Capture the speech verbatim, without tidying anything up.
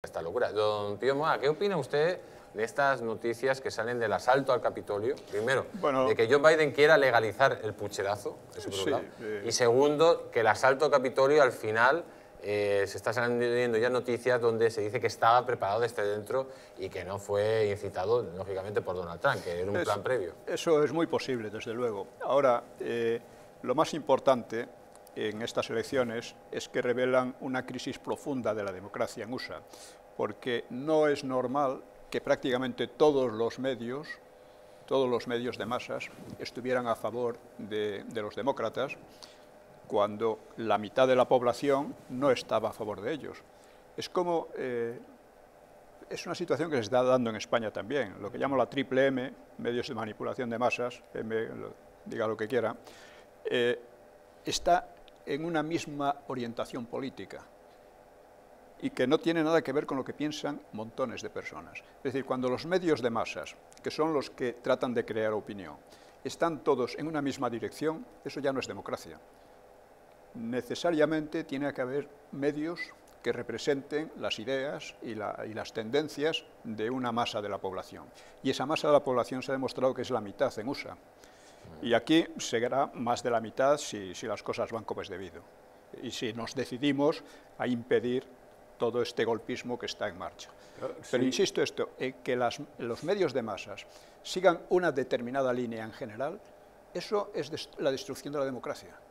Esta locura. Don Pío Moa, ¿qué opina usted de estas noticias que salen del asalto al Capitolio? Primero, bueno, de que Joe Biden quiera legalizar el pucherazo, eso por un lado. Eh... Y segundo, que el asalto al Capitolio al final eh, se está saliendo ya noticias donde se dice que estaba preparado desde dentro y que no fue incitado, lógicamente, por Donald Trump, que era un es, plan previo. Eso es muy posible, desde luego. Ahora, eh, lo más importante en estas elecciones es que revelan una crisis profunda de la democracia en U S A, porque no es normal que prácticamente todos los medios, todos los medios de masas estuvieran a favor de, de los demócratas cuando la mitad de la población no estaba a favor de ellos. Es como, eh, es una situación que se está dando en España también, lo que llamo la triple M, medios de manipulación de masas, M, lo, diga lo que quiera, eh, está en una misma orientación política y que no tiene nada que ver con lo que piensan montones de personas. Es decir, cuando los medios de masas, que son los que tratan de crear opinión, están todos en una misma dirección, eso ya no es democracia. Necesariamente tiene que haber medios que representen las ideas y, la, y las tendencias de una masa de la población. Y esa masa de la población se ha demostrado que es la mitad en U S A. Y aquí será más de la mitad si, si las cosas van como es debido y si nos decidimos a impedir todo este golpismo que está en marcha. Pero, Pero sí. insisto esto, eh, que las, los medios de masas sigan una determinada línea en general, eso es des- la destrucción de la democracia.